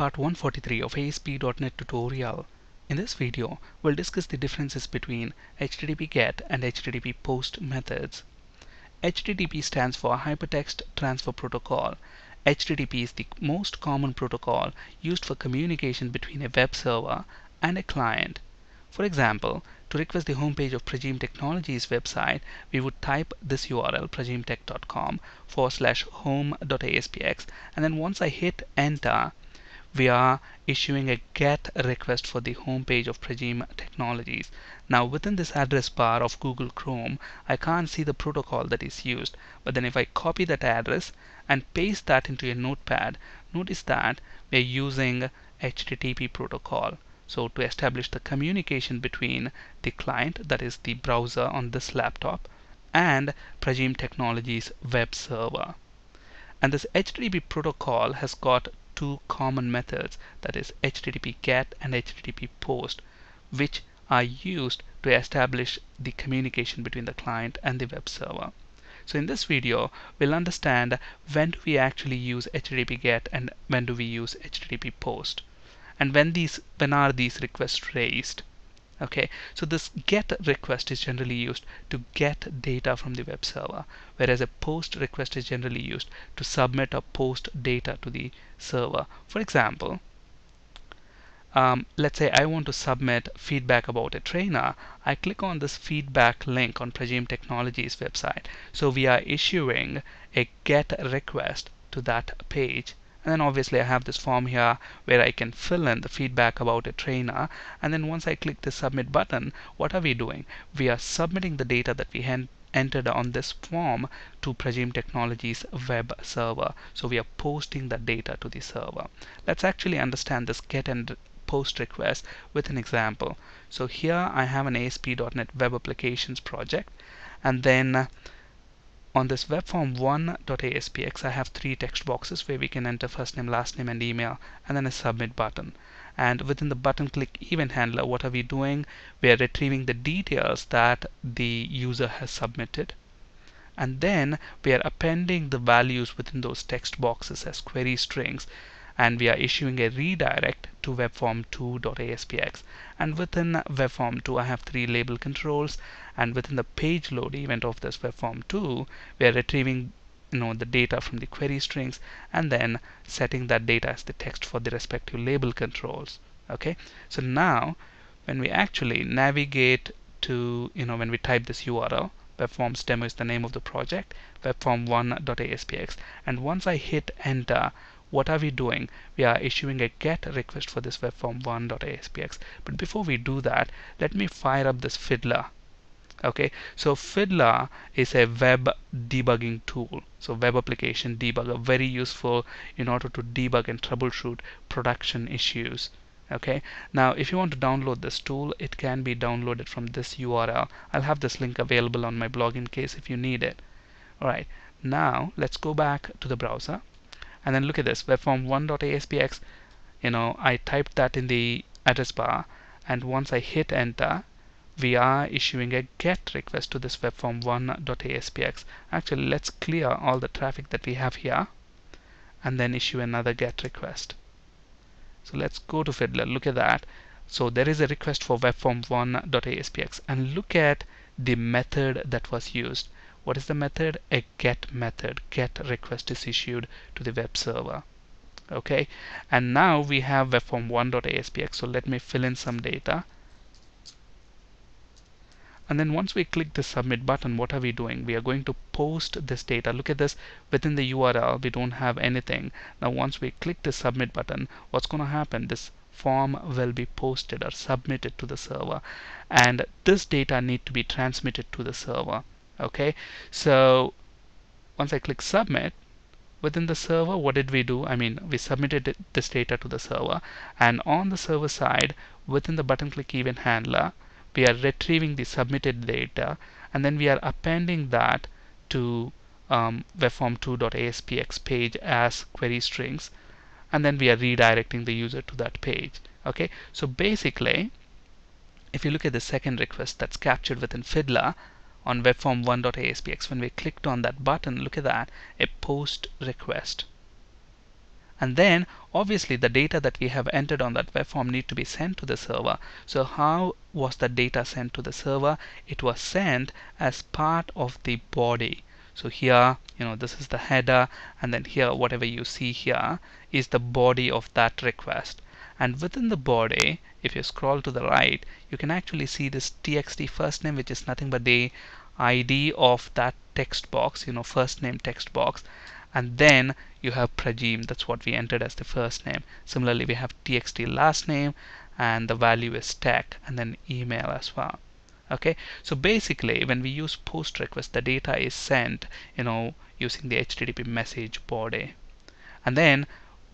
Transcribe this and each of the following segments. part 143 of ASP.NET tutorial. In this video, we'll discuss the differences between HTTP GET and HTTP POST methods. HTTP stands for Hypertext Transfer Protocol. HTTP is the most common protocol used for communication between a web server and a client. For example, to request the homepage of Pragim Technologies website, we would type this URL, pragimtech.com/home.aspx, and then once I hit enter, we are issuing a GET request for the homepage of Pragim Technologies. Now within this address bar of Google Chrome, I can't see the protocol that is used, but then if I copy that address and paste that into a notepad, notice that we are using HTTP protocol. So to establish the communication between the client, that is the browser on this laptop, and Pragim Technologies web server. And this HTTP protocol has got two common methods, that is HTTP GET and HTTP POST, which are used to establish the communication between the client and the web server. So in this video, we'll understand when do we actually use HTTP GET and when do we use HTTP POST. And when are these requests raised? Okay, so this GET request is generally used to get data from the web server, whereas a POST request is generally used to submit or post data to the server. For example, let's say I want to submit feedback about a trainer. I click on this feedback link on Pragim Technologies website. So we are issuing a GET request to that page. And then obviously I have this form here where I can fill in the feedback about a trainer, and then once I click the submit button, what are we doing? We are submitting the data that we entered on this form to Pragim Technologies web server. So we are posting the data to the server. Let's actually understand this GET and POST request with an example. So here I have an ASP.NET web applications project, and then on this WebForm1.aspx, I have three text boxes where we can enter first name, last name, and email, and then a submit button. And within the button click event handler, what are we doing? We are retrieving the details that the user has submitted. And then we are appending the values within those text boxes as query strings. And we are issuing a redirect to WebForm2.aspx. And within WebForm2, I have three label controls. And within the page load event of this WebForm2, we are retrieving the data from the query strings and then setting that data as the text for the respective label controls. Okay. So now, when we actually navigate to, when we type this URL, WebFormsDemo is the name of the project, WebForm1.aspx. And once I hit enter, what are we doing? We are issuing a GET request for this WebForm1.aspx. But before we do that, let me fire up this Fiddler. Okay, so Fiddler is a web debugging tool. So web application debugger, very useful in order to debug and troubleshoot production issues. Okay, now if you want to download this tool, it can be downloaded from this URL. I'll have this link available on my blog in case if you need it. All right, now let's go back to the browser. And then look at this, WebForm1.aspx, I typed that in the address bar, and once I hit enter, we are issuing a GET request to this WebForm1.aspx. Actually, let's clear all the traffic that we have here, and then issue another GET request. So let's go to Fiddler, look at that. So there is a request for WebForm1.aspx, and look at the method that was used. What is the method? A GET method. GET request is issued to the web server. Okay, and now we have WebForm1.aspx. So let me fill in some data. And then once we click the submit button, what are we doing? We are going to post this data. Look at this, within the URL, we don't have anything. Now once we click the submit button, what's going to happen? This form will be posted or submitted to the server. And this data need to be transmitted to the server. Okay, so once I click submit, within the server, what did we do? We submitted this data to the server, and on the server side, within the button click event handler, we are retrieving the submitted data, and then we are appending that to WebForm2.aspx page as query strings, and then we are redirecting the user to that page. Okay, so basically, if you look at the second request that's captured within Fiddler, on WebForm1.aspx, when we clicked on that button, look at that, a POST request. And then obviously the data that we have entered on that web form need to be sent to the server. So how was the data sent to the server? It was sent as part of the body. So here, you know, this is the header, and then here, whatever you see here is the body of that request. And within the body, if you scroll to the right, you can actually see this txt first name, which is nothing but the ID of that text box, you know, first name text box. And then you have Pragim, that's what we entered as the first name. Similarly, we have txt last name, and the value is tech, and then email as well. Okay, so basically when we use post request, the data is sent, you know, using the HTTP message body. And then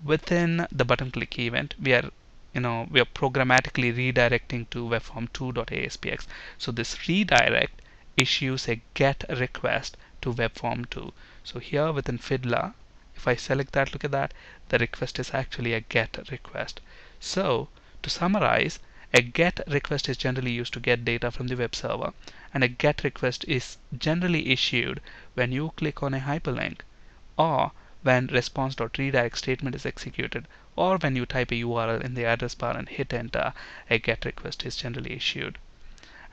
within the button click event, we are programmatically redirecting to webform2.aspx. so this redirect issues a GET request to webform2. So here within Fiddler, if I select that, look at that, the request is actually a GET request. So to summarize, a GET request is generally used to get data from the web server, and a GET request is generally issued when you click on a hyperlink, or when response.redirect statement is executed, or when you type a URL in the address bar and hit enter, a GET request is generally issued.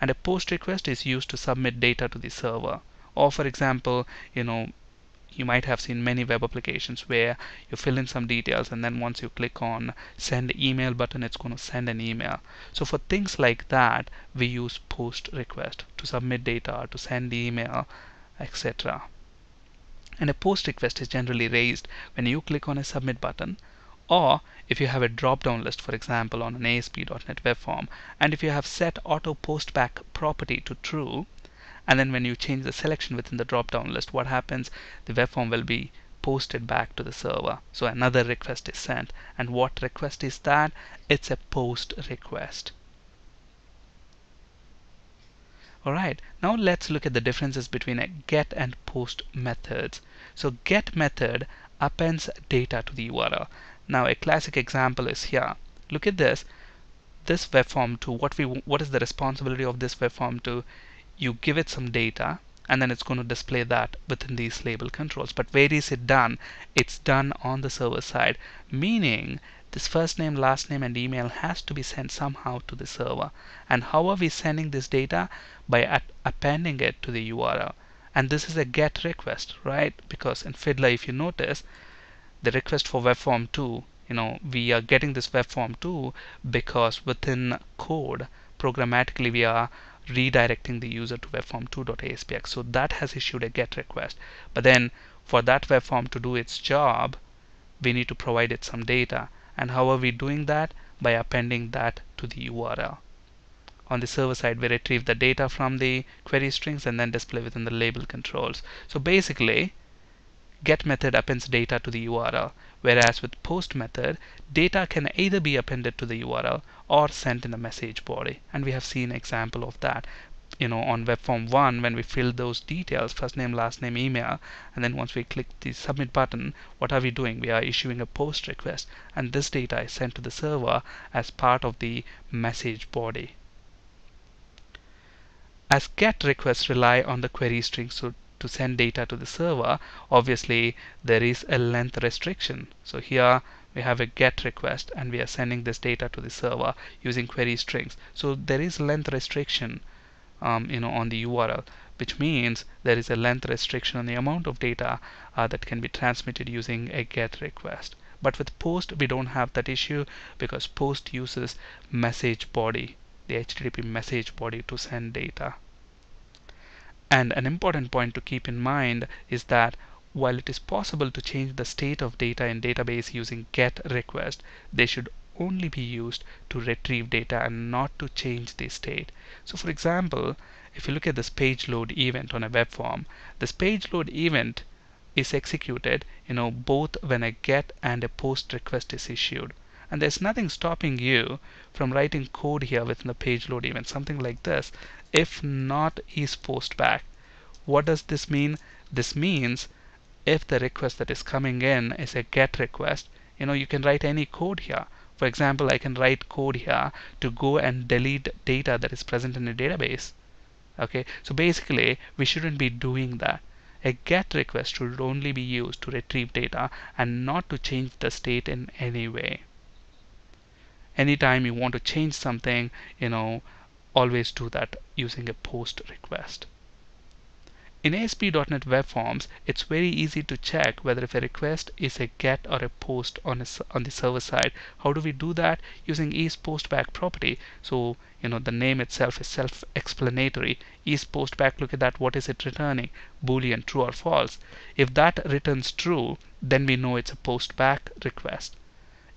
And a POST request is used to submit data to the server. Or for example, you know, you might have seen many web applications where you fill in some details, and then once you click on send email button, it's going to send an email. So for things like that, we use post request to submit data, to send email, etc. And a post request is generally raised when you click on a submit button, or if you have a drop-down list, for example, on an ASP.NET web form, and if you have set auto post back property to true, and then when you change the selection within the drop-down list, what happens? The web form will be posted back to the server. So another request is sent. And what request is that? It's a post request. Alright, now let's look at the differences between a GET and POST methods. So GET method appends data to the URL. Now a classic example is here. Look at this. This web form to what is the responsibility of this web form to? You give it some data, and then it's going to display that within these label controls. But where is it done? It's done on the server side, meaning this first name, last name, and email has to be sent somehow to the server. And how are we sending this data? By appending it to the URL. And this is a GET request, right? Because in Fiddler, if you notice, the request for WebForm2, you know, we are getting this WebForm2 because within code, programmatically, we are redirecting the user to webform2.aspx. So that has issued a GET request. But then for that web form to do its job, we need to provide it some data. And how are we doing that? By appending that to the URL. On the server side, we retrieve the data from the query strings and then display within the label controls. So basically, GET method appends data to the URL, whereas with POST method, data can either be appended to the URL or sent in the message body. And we have seen an example of that, you know, on WebForm 1 when we filled those details, first name, last name, email, and then once we click the submit button, what are we doing? We are issuing a POST request, and this data is sent to the server as part of the message body. As GET requests rely on the query string, so to send data to the server, obviously there is a length restriction. So here we have a GET request, and we are sending this data to the server using query strings. So there is length restriction, you know, on the URL, which means there is a length restriction on the amount of data that can be transmitted using a GET request. But with POST, we don't have that issue because POST uses message body, the HTTP message body, to send data. And an important point to keep in mind is that while it is possible to change the state of data in database using GET request, they should only be used to retrieve data and not to change the state. So for example, if you look at this page load event on a web form, this page load event is executed, you know, both when a GET and a POST request is issued. And there's nothing stopping you from writing code here within the page load event, something like this: if not IsPostBack. What does this mean? This means if the request that is coming in is a GET request, you know, you can write any code here. For example, I can write code here to go and delete data that is present in a database. Okay, so basically we shouldn't be doing that. a GET request should only be used to retrieve data and not to change the state in any way. Anytime you want to change something, always do that using a POST request. In ASP.NET Web Forms, it's very easy to check whether if a request is a GET or a POST on the server side. How do we do that? Using IsPostBack property. So, the name itself is self-explanatory. IsPostBack, look at that, what is it returning? Boolean, true or false. If that returns true, then we know it's a postback request.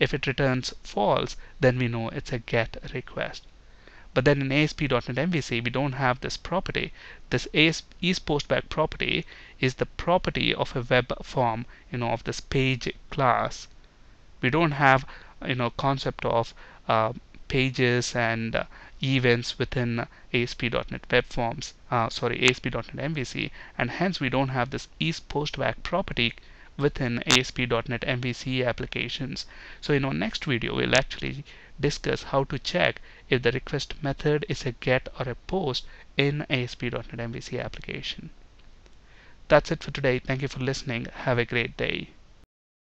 If it returns false, then we know it's a GET request. But then in ASP.NET MVC, we don't have this property. This IsPostBack property is the property of a web form, of this page class. We don't have, concept of pages and events within ASP.NET Web Forms, ASP.NET MVC, and hence we don't have this IsPostBack property within ASP.NET MVC applications. So in our next video, we'll actually discuss how to check if the request method is a GET or a POST in ASP.NET MVC application. That's it for today. Thank you for listening. Have a great day.